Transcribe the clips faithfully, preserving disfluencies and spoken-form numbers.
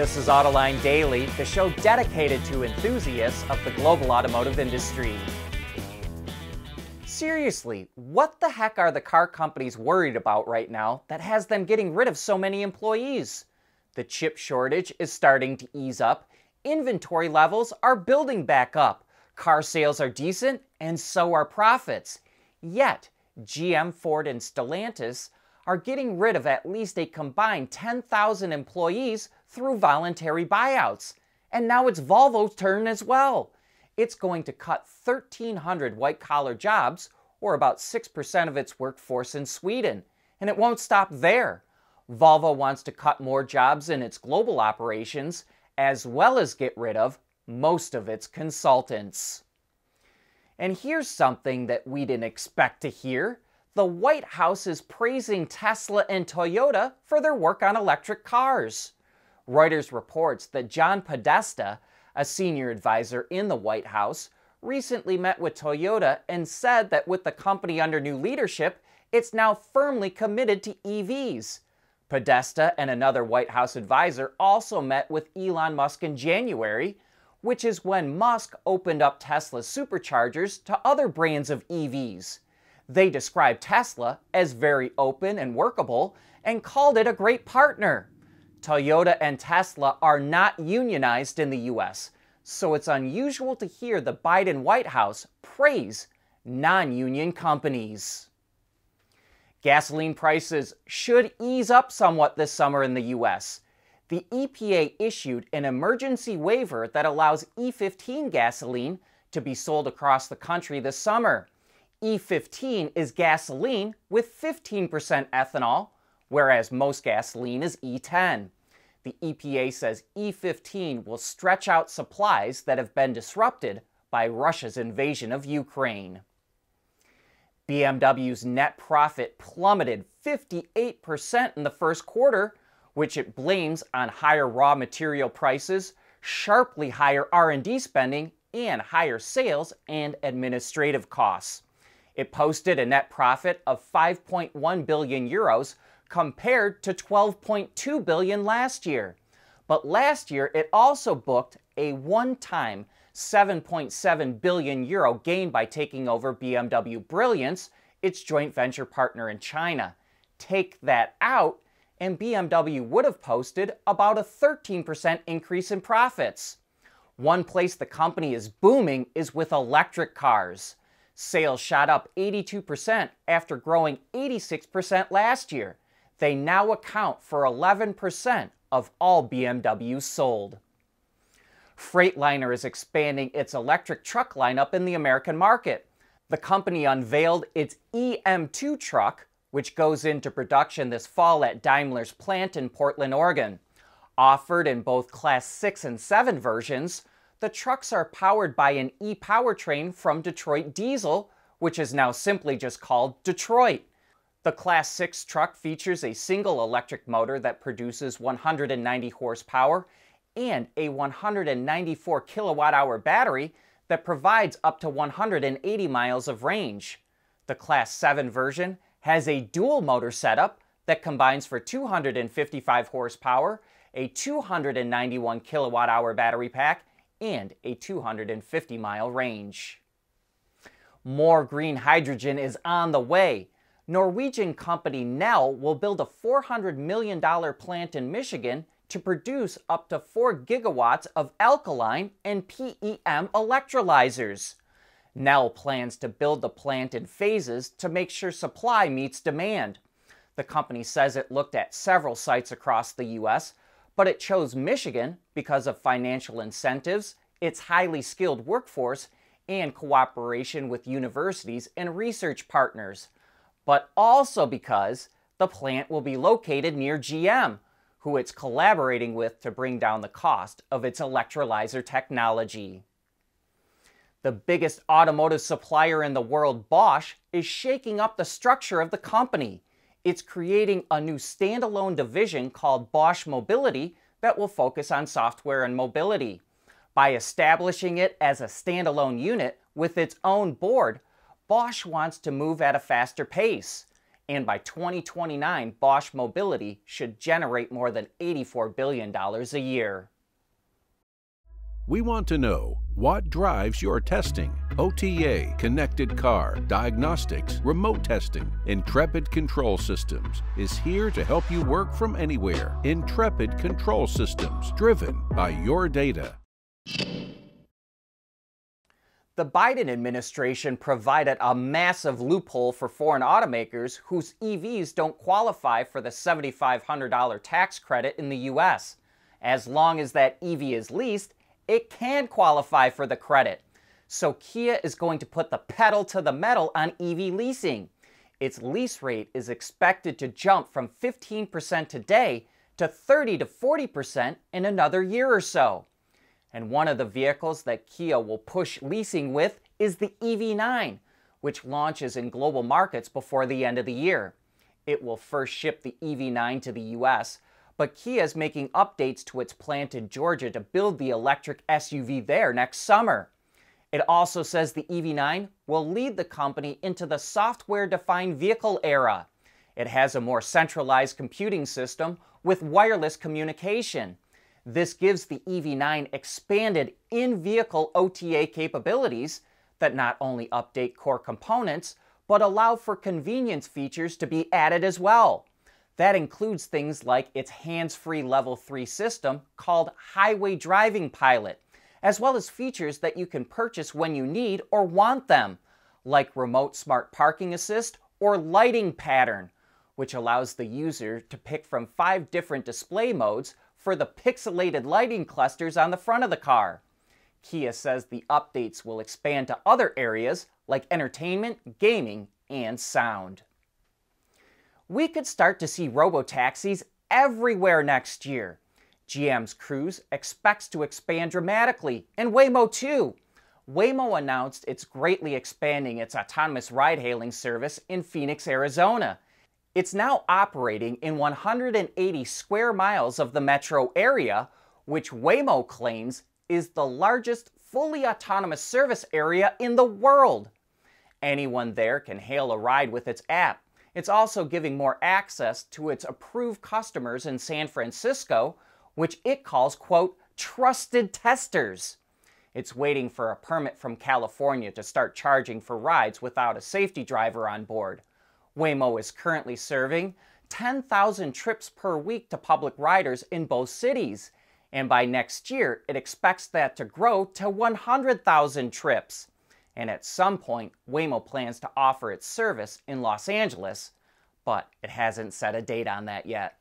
This is Autoline Daily, the show dedicated to enthusiasts of the global automotive industry. Seriously, what the heck are the car companies worried about right now that has them getting rid of so many employees? The chip shortage is starting to ease up, inventory levels are building back up, car sales are decent, and so are profits. Yet, G M, Ford, and Stellantis are getting rid of at least a combined ten thousand employees through voluntary buyouts. And now it's Volvo's turn as well. It's going to cut thirteen hundred white-collar jobs, or about six percent of its workforce in Sweden. And it won't stop there. Volvo wants to cut more jobs in its global operations, as well as get rid of most of its consultants. And here's something that we didn't expect to hear. The White House is praising Tesla and Toyota for their work on electric cars. Reuters reports that John Podesta, a senior advisor in the White House, recently met with Toyota and said that with the company under new leadership, it's now firmly committed to E Vs. Podesta and another White House advisor also met with Elon Musk in January, which is when Musk opened up Tesla's superchargers to other brands of E Vs. They described Tesla as very open and workable and called it a great partner. Toyota and Tesla are not unionized in the U S, so it's unusual to hear the Biden White House praise non-union companies. Gasoline prices should ease up somewhat this summer in the U S. The E P A issued an emergency waiver that allows E fifteen gasoline to be sold across the country this summer. E fifteen is gasoline with fifteen percent ethanol, whereas most gasoline is E ten. The E P A says E fifteen will stretch out supplies that have been disrupted by Russia's invasion of Ukraine. B M W's net profit plummeted fifty-eight percent in the first quarter, which it blames on higher raw material prices, sharply higher R and D spending, and higher sales and administrative costs. It posted a net profit of five point one billion euros compared to twelve point two billion last year. But last year it also booked a one-time seven point seven billion euro gain by taking over B M W Brilliance, its joint venture partner in China. Take that out and B M W would have posted about a thirteen percent increase in profits. One place the company is booming is with electric cars. Sales shot up eighty-two percent after growing eighty-six percent last year. They now account for eleven percent of all B M Ws sold. Freightliner is expanding its electric truck lineup in the American market. The company unveiled its E M two truck, which goes into production this fall at Daimler's plant in Portland, Oregon. Offered in both Class six and seven versions, the trucks are powered by an e-powertrain from Detroit Diesel, which is now simply just called Detroit. The Class six truck features a single electric motor that produces one hundred ninety horsepower and a one hundred ninety-four kilowatt-hour battery that provides up to one hundred eighty miles of range. The Class seven version has a dual motor setup that combines for two hundred fifty-five horsepower, a two hundred ninety-one kilowatt-hour battery pack, and a two hundred fifty mile range. More green hydrogen is on the way. Norwegian company Nel will build a four hundred million dollar plant in Michigan to produce up to four gigawatts of alkaline and P E M electrolyzers. Nel plans to build the plant in phases to make sure supply meets demand. The company says it looked at several sites across the U S, but it chose Michigan because of financial incentives, its highly skilled workforce, and cooperation with universities and research partners, but also because the plant will be located near G M, who it's collaborating with to bring down the cost of its electrolyzer technology. The biggest automotive supplier in the world, Bosch, is shaking up the structure of the company. It's creating a new standalone division called Bosch Mobility that will focus on software and mobility. By establishing it as a standalone unit with its own board, Bosch wants to move at a faster pace. and by twenty twenty-nine, Bosch Mobility should generate more than eighty-four billion dollars a year. We want to know what drives your testing. O T A, connected car, diagnostics, remote testing. Intrepid Control Systems is here to help you work from anywhere. Intrepid Control Systems, driven by your data. The Biden administration provided a massive loophole for foreign automakers whose E Vs don't qualify for the seven thousand five hundred dollar tax credit in the U S. As long as that E V is leased, it can qualify for the credit. So Kia is going to put the pedal to the metal on E V leasing. Its lease rate is expected to jump from fifteen percent today to thirty to forty percent in another year or so. And one of the vehicles that Kia will push leasing with is the E V nine, which launches in global markets before the end of the year. It will first ship the E V nine to the U S, but Kia is making updates to its plant in Georgia to build the electric S U V there next summer. It also says the E V nine will lead the company into the software-defined vehicle era. It has a more centralized computing system with wireless communication. This gives the E V nine expanded in-vehicle O T A capabilities that not only update core components, but allow for convenience features to be added as well. That includes things like its hands-free level three system called Highway Driving Pilot, as well as features that you can purchase when you need or want them, like Remote Smart Parking Assist or Lighting Pattern, which allows the user to pick from five different display modes for the pixelated lighting clusters on the front of the car. Kia says the updates will expand to other areas like entertainment, gaming, and sound. We could start to see robotaxis everywhere next year. G M's Cruise expects to expand dramatically, and Waymo too. Waymo announced it's greatly expanding its autonomous ride-hailing service in Phoenix, Arizona. It's now operating in one hundred eighty square miles of the metro area, which Waymo claims is the largest fully autonomous service area in the world. Anyone there can hail a ride with its app. It's also giving more access to its approved customers in San Francisco, which it calls, quote, trusted testers. It's waiting for a permit from California to start charging for rides without a safety driver on board. Waymo is currently serving ten thousand trips per week to public riders in both cities, and by next year it expects that to grow to one hundred thousand trips. And at some point, Waymo plans to offer its service in Los Angeles, but it hasn't set a date on that yet.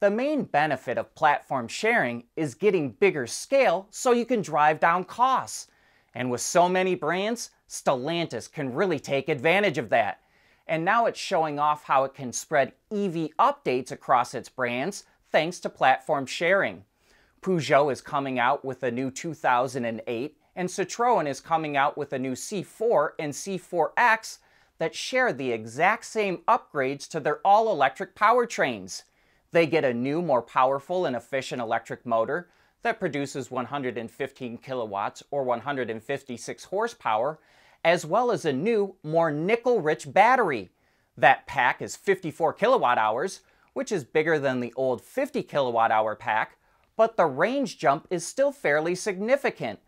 The main benefit of platform sharing is getting bigger scale so you can drive down costs. And with so many brands, Stellantis can really take advantage of that. And now it's showing off how it can spread E V updates across its brands thanks to platform sharing. Peugeot is coming out with a new two thousand eight, and Citroën is coming out with a new C four and C four X that share the exact same upgrades to their all-electric powertrains. They get a new, more powerful and efficient electric motor that produces one hundred fifteen kilowatts or one hundred fifty-six horsepower, as well as a new, more nickel-rich battery. That pack is fifty-four kilowatt hours, which is bigger than the old fifty kilowatt hour pack, but the range jump is still fairly significant,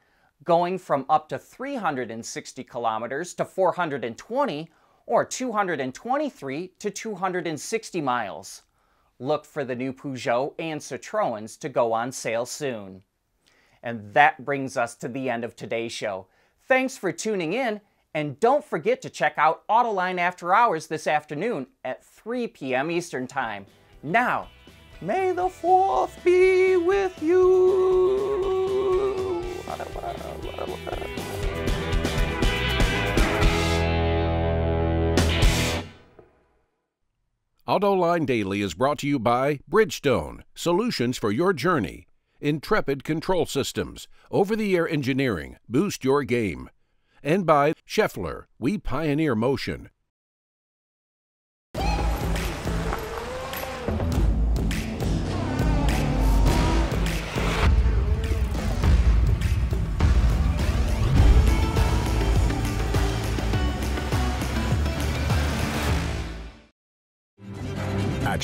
going from up to three hundred sixty kilometers to four hundred twenty, or two hundred twenty-three to two hundred sixty miles. Look for the new Peugeot and Citroëns to go on sale soon. And that brings us to the end of today's show. Thanks for tuning in, and don't forget to check out Autoline After Hours this afternoon at three p m Eastern Time. Now, may the fourth be with you. Autoline Daily is brought to you by Bridgestone, solutions for your journey. Intrepid Control Systems, over-the-air engineering, boost your game. And by Schaeffler, we pioneer motion.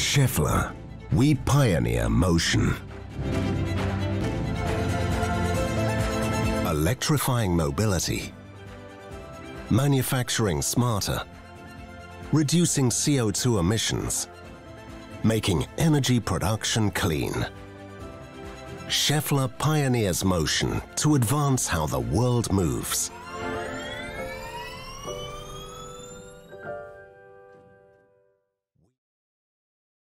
Schaeffler, we pioneer motion. Electrifying mobility, manufacturing smarter, reducing C O two emissions, making energy production clean. Schaeffler pioneers motion to advance how the world moves.